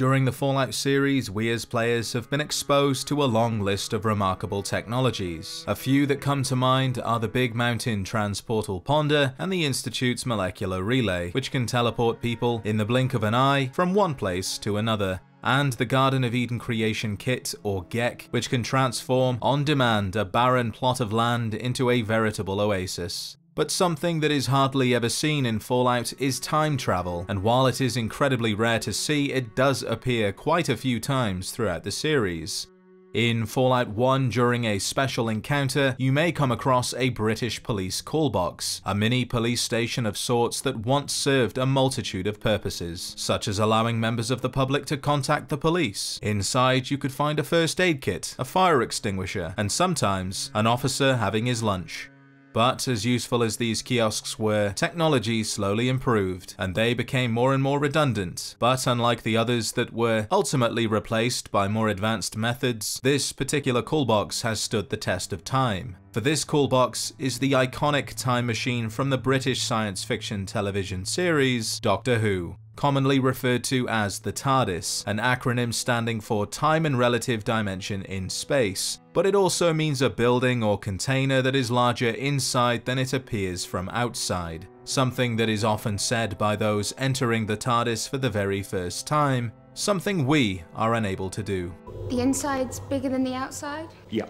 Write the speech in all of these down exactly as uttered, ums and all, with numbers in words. During the Fallout series, we as players have been exposed to a long list of remarkable technologies. A few that come to mind are the Big Mountain Transportalponder and the Institute's Molecular Relay, which can teleport people in the blink of an eye from one place to another, and the Garden of Eden Creation Kit, or GECK, which can transform, on demand, a barren plot of land into a veritable oasis. But something that is hardly ever seen in Fallout is time travel, and while it is incredibly rare to see, it does appear quite a few times throughout the series. In Fallout one, during a special encounter, you may come across a British police call box, a mini police station of sorts that once served a multitude of purposes, such as allowing members of the public to contact the police. Inside, you could find a first aid kit, a fire extinguisher, and sometimes an officer having his lunch. But as useful as these kiosks were, technology slowly improved, and they became more and more redundant. But unlike the others that were ultimately replaced by more advanced methods, this particular call box has stood the test of time. For this call box is the iconic time machine from the British science fiction television series Doctor Who, commonly referred to as the TARDIS, an acronym standing for Time and Relative Dimension in Space, but it also means a building or container that is larger inside than it appears from outside, something that is often said by those entering the TARDIS for the very first time, something we are unable to do. The inside's bigger than the outside? Yeah.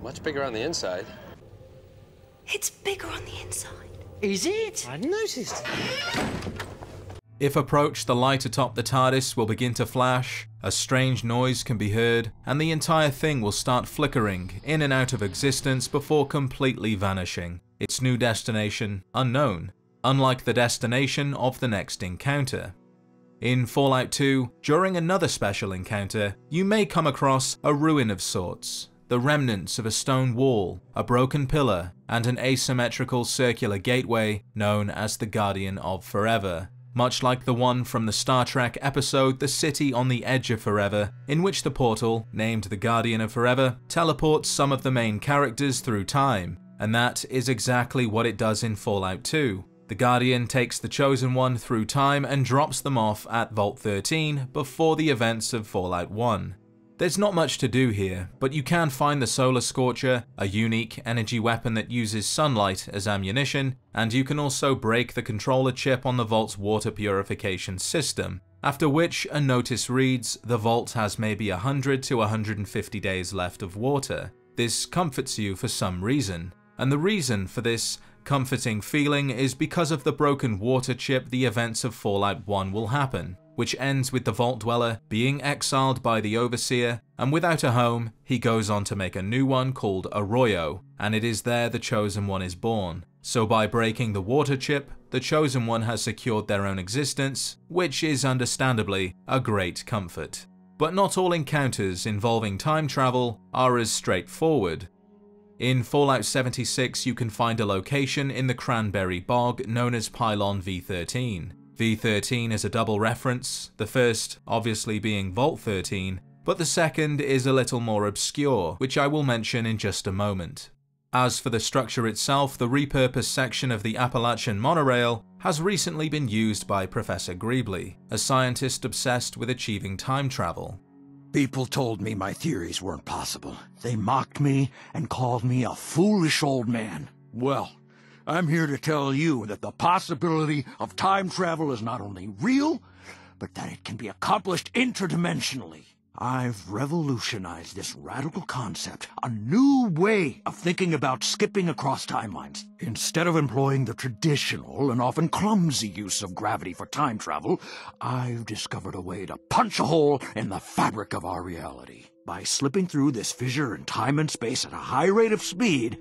Much bigger on the inside. It's bigger on the inside. Is it? I noticed. If approached, the light atop the TARDIS will begin to flash, a strange noise can be heard, and the entire thing will start flickering, in and out of existence before completely vanishing. Its new destination unknown, unlike the destination of the next encounter. In Fallout two, during another special encounter, you may come across a ruin of sorts. The remnants of a stone wall, a broken pillar, and an asymmetrical circular gateway known as the Guardian of Forever. Much like the one from the Star Trek episode The City on the Edge of Forever, in which the portal, named the Guardian of Forever, teleports some of the main characters through time, and that is exactly what it does in Fallout two. The Guardian takes the Chosen One through time and drops them off at Vault thirteen before the events of Fallout one. There's not much to do here, but you can find the Solar Scorcher, a unique energy weapon that uses sunlight as ammunition, and you can also break the controller chip on the Vault's water purification system, after which a notice reads, the Vault has maybe one hundred to one hundred fifty days left of water. This comforts you for some reason, and the reason for this comforting feeling is because of the broken water chip the events of Fallout one will happen, which ends with the Vault Dweller being exiled by the Overseer, and without a home, he goes on to make a new one called Arroyo, and it is there the Chosen One is born. So by breaking the water chip, the Chosen One has secured their own existence, which is understandably a great comfort. But not all encounters involving time travel are as straightforward. In Fallout seventy-six, you can find a location in the Cranberry Bog known as Pylon V thirteen. V thirteen is a double reference, the first obviously being Vault thirteen, but the second is a little more obscure, which I will mention in just a moment. As for the structure itself, the repurposed section of the Appalachian monorail has recently been used by Professor Greebley, a scientist obsessed with achieving time travel. People told me my theories weren't possible. They mocked me and called me a foolish old man. Well, I'm here to tell you that the possibility of time travel is not only real, but that it can be accomplished interdimensionally. I've revolutionized this radical concept, a new way of thinking about skipping across timelines. Instead of employing the traditional and often clumsy use of gravity for time travel, I've discovered a way to punch a hole in the fabric of our reality. By slipping through this fissure in time and space at a high rate of speed,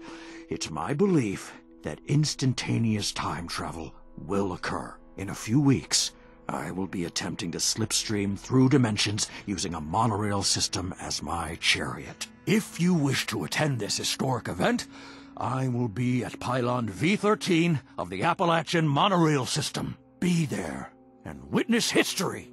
it's my belief that instantaneous time travel will occur. In a few weeks, I will be attempting to slipstream through dimensions using a monorail system as my chariot. If you wish to attend this historic event, I will be at Pylon V thirteen of the Appalachian monorail system. Be there and witness history.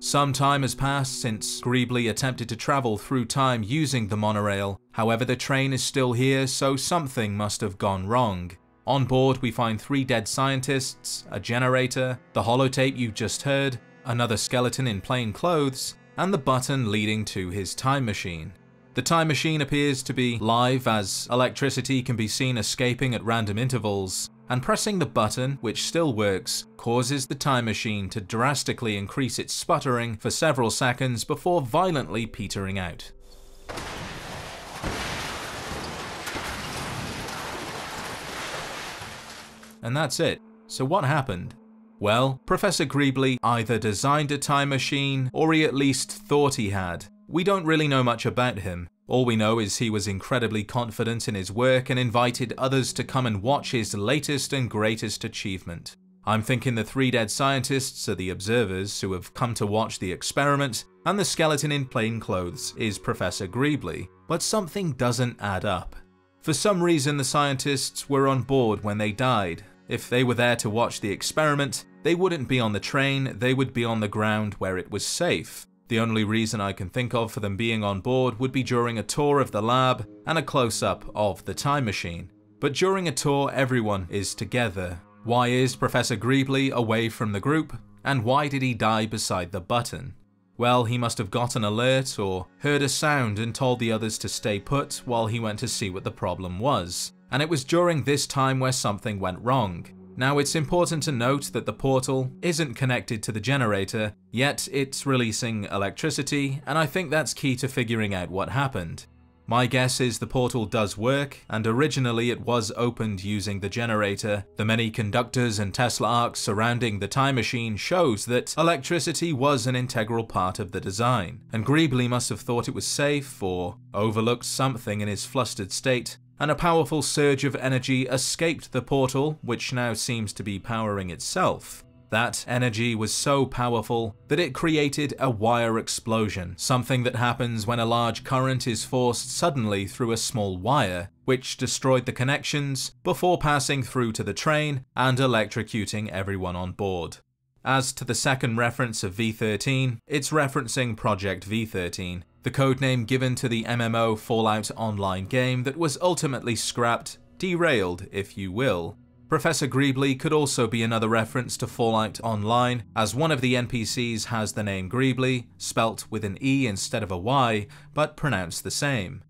Some time has passed since Greebley attempted to travel through time using the monorail. However, the train is still here, so something must have gone wrong. On board, we find three dead scientists, a generator, the holotape you just heard, another skeleton in plain clothes, and the button leading to his time machine. The time machine appears to be live, as electricity can be seen escaping at random intervals, and pressing the button, which still works, causes the time machine to drastically increase its sputtering for several seconds before violently petering out. And that's it. So what happened? Well, Professor Greebley either designed a time machine, or he at least thought he had. We don't really know much about him. All we know is he was incredibly confident in his work and invited others to come and watch his latest and greatest achievement. I'm thinking the three dead scientists are the observers who have come to watch the experiment, and the skeleton in plain clothes is Professor Greebley, but something doesn't add up. For some reason the scientists were on board when they died. If they were there to watch the experiment, they wouldn't be on the train, they would be on the ground where it was safe. The only reason I can think of for them being on board would be during a tour of the lab and a close-up of the time machine. But during a tour, everyone is together. Why is Professor Greebley away from the group, and why did he die beside the button? Well, he must have got an alert or heard a sound and told the others to stay put while he went to see what the problem was. And it was during this time where something went wrong. Now, it's important to note that the portal isn't connected to the generator, yet it's releasing electricity, and I think that's key to figuring out what happened. My guess is the portal does work, and originally it was opened using the generator. The many conductors and Tesla arcs surrounding the time machine shows that electricity was an integral part of the design, and Greebley must have thought it was safe or overlooked something in his flustered state, and a powerful surge of energy escaped the portal, which now seems to be powering itself. That energy was so powerful that it created a wire explosion, something that happens when a large current is forced suddenly through a small wire, which destroyed the connections before passing through to the train and electrocuting everyone on board. As to the second reference of V thirteen, it's referencing Project V thirteen, the codename given to the M M O Fallout Online game that was ultimately scrapped, derailed if you will. Professor Greebley could also be another reference to Fallout Online, as one of the N P Cs has the name Greebley, spelt with an E instead of a Y, but pronounced the same.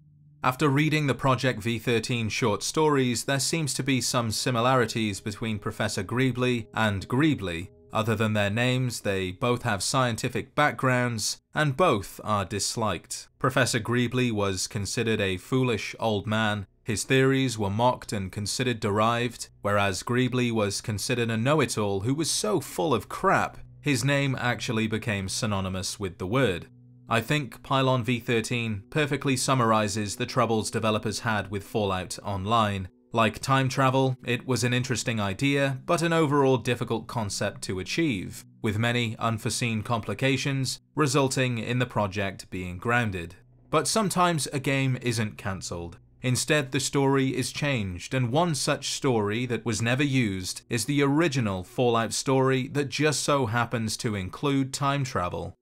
After reading the Project V thirteen short stories, there seems to be some similarities between Professor Greebley and Greebley. Other than their names, they both have scientific backgrounds, and both are disliked. Professor Greebley was considered a foolish old man, his theories were mocked and considered derived, whereas Greebley was considered a know-it-all who was so full of crap, his name actually became synonymous with the word. I think Pylon V thirteen perfectly summarizes the troubles developers had with Fallout Online. Like time travel, it was an interesting idea, but an overall difficult concept to achieve, with many unforeseen complications resulting in the project being grounded. But sometimes a game isn't cancelled. Instead, the story is changed, and one such story that was never used is the original Fallout story that just so happens to include time travel.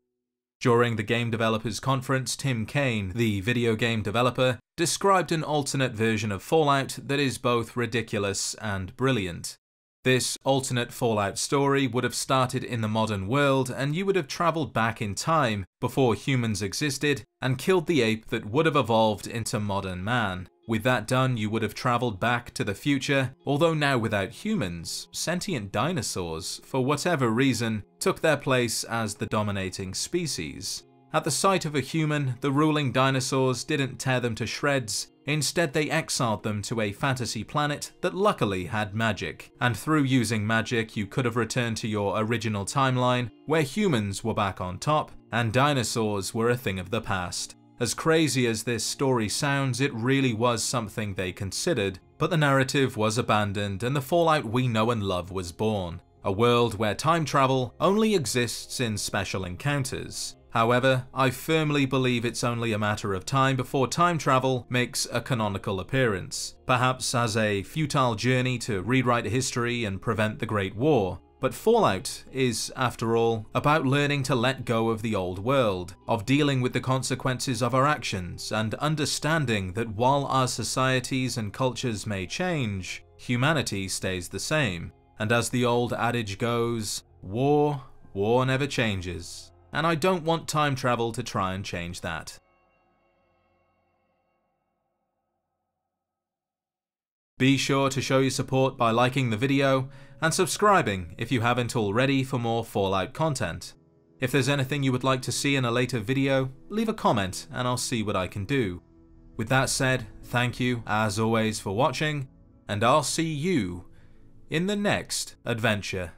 During the Game Developers Conference, Tim Cain, the video game developer, described an alternate version of Fallout that is both ridiculous and brilliant. This alternate Fallout story would have started in the modern world, and you would have travelled back in time before humans existed and killed the ape that would have evolved into modern man. With that done, you would have travelled back to the future, although now without humans. Sentient dinosaurs, for whatever reason, took their place as the dominating species. At the sight of a human, the ruling dinosaurs didn't tear them to shreds, instead they exiled them to a fantasy planet that luckily had magic, and through using magic you could have returned to your original timeline, where humans were back on top, and dinosaurs were a thing of the past. As crazy as this story sounds, it really was something they considered, but the narrative was abandoned and the Fallout we know and love was born. A world where time travel only exists in special encounters. However, I firmly believe it's only a matter of time before time travel makes a canonical appearance, perhaps as a futile journey to rewrite history and prevent the Great War. But Fallout is, after all, about learning to let go of the old world, of dealing with the consequences of our actions, and understanding that while our societies and cultures may change, humanity stays the same. And as the old adage goes, war, war never changes. and I don't want time travel to try and change that. Be sure to show your support by liking the video and subscribing if you haven't already for more Fallout content. If there's anything you would like to see in a later video, leave a comment and I'll see what I can do. With that said, thank you as always for watching, and I'll see you in the next adventure.